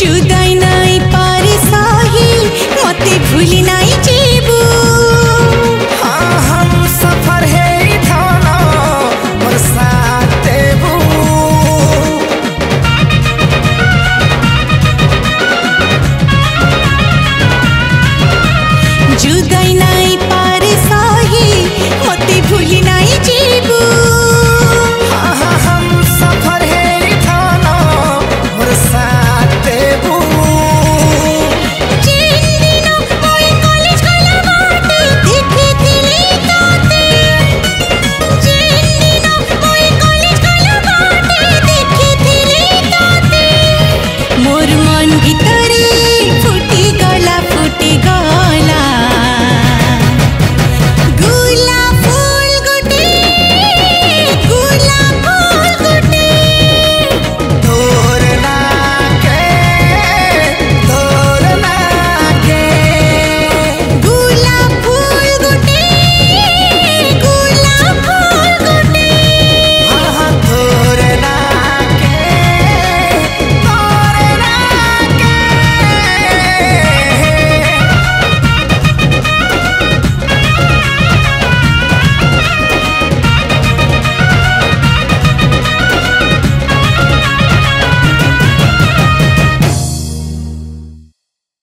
जुदाई नाई पारी साहिल मते भूली नाई जी।